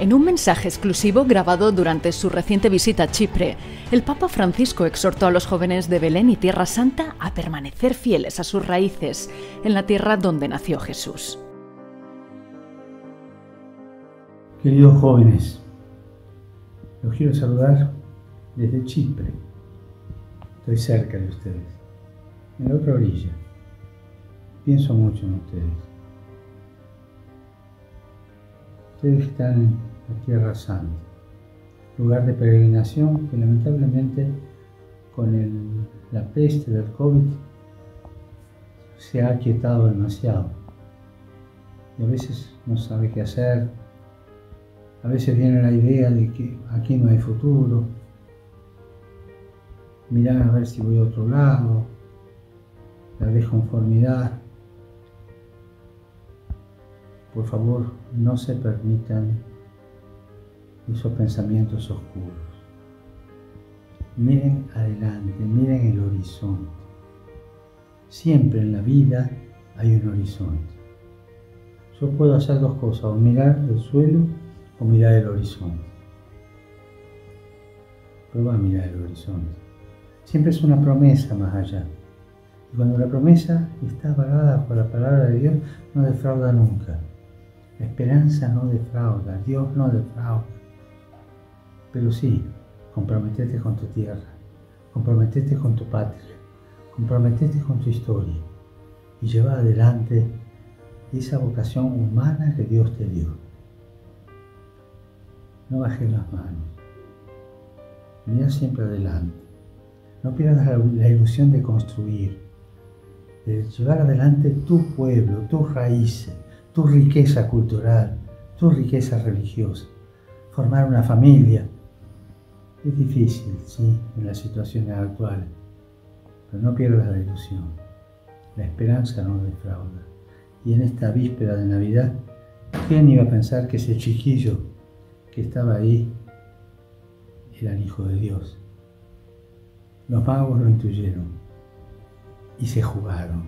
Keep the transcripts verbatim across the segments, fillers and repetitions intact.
En un mensaje exclusivo grabado durante su reciente visita a Chipre, el Papa Francisco exhortó a los jóvenes de Belén y Tierra Santa a permanecer fieles a sus raíces en la tierra donde nació Jesús. Queridos jóvenes, los quiero saludar desde Chipre. Estoy cerca de ustedes, en la otra orilla. Pienso mucho en ustedes. Ustedes están en la Tierra Santa, lugar de peregrinación que lamentablemente con el, la peste del COVID se ha aquietado demasiado. Y a veces no sabe qué hacer, a veces viene la idea de que aquí no hay futuro, mirar a ver si voy a otro lado, la desconformidad. Por favor, no se permitan esos pensamientos oscuros. Miren adelante, miren el horizonte. Siempre en la vida hay un horizonte. Yo puedo hacer dos cosas, o mirar el suelo o mirar el horizonte. Prueba a mirar el horizonte. Siempre es una promesa más allá. Y cuando la promesa está avalada por la palabra de Dios, no defrauda nunca. La esperanza no defrauda, Dios no defrauda. Pero sí, comprometete con tu tierra, comprometete con tu patria, comprometete con tu historia y lleva adelante esa vocación humana que Dios te dio. No bajes las manos, mira siempre adelante. No pierdas la ilusión de construir, de llevar adelante tu pueblo, tus raíces, tu riqueza cultural, tu riqueza religiosa, formar una familia. Es difícil, sí, en las situaciones actuales, pero no pierdas la ilusión. La esperanza no defrauda. Y en esta víspera de Navidad, ¿quién iba a pensar que ese chiquillo que estaba ahí era el Hijo de Dios? Los magos lo intuyeron y se jugaron.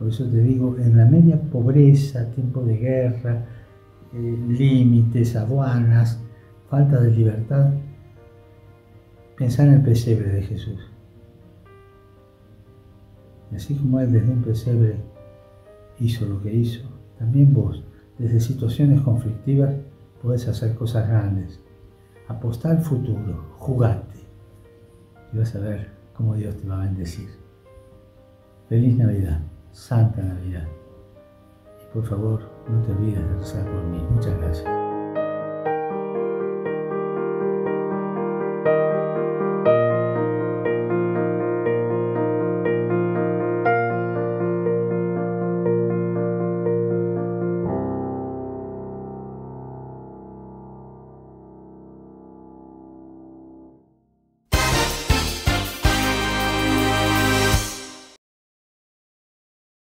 Por eso te digo, en la media pobreza, tiempo de guerra, eh, límites, aduanas, falta de libertad, pensar en el pesebre de Jesús. Y así como Él desde un pesebre hizo lo que hizo, también vos, desde situaciones conflictivas, podés hacer cosas grandes. Apostá al futuro, jugate. Y vas a ver cómo Dios te va a bendecir. Feliz Navidad, Santa Navidad. Y por favor, no te olvides de rezar por mí. Muchas gracias.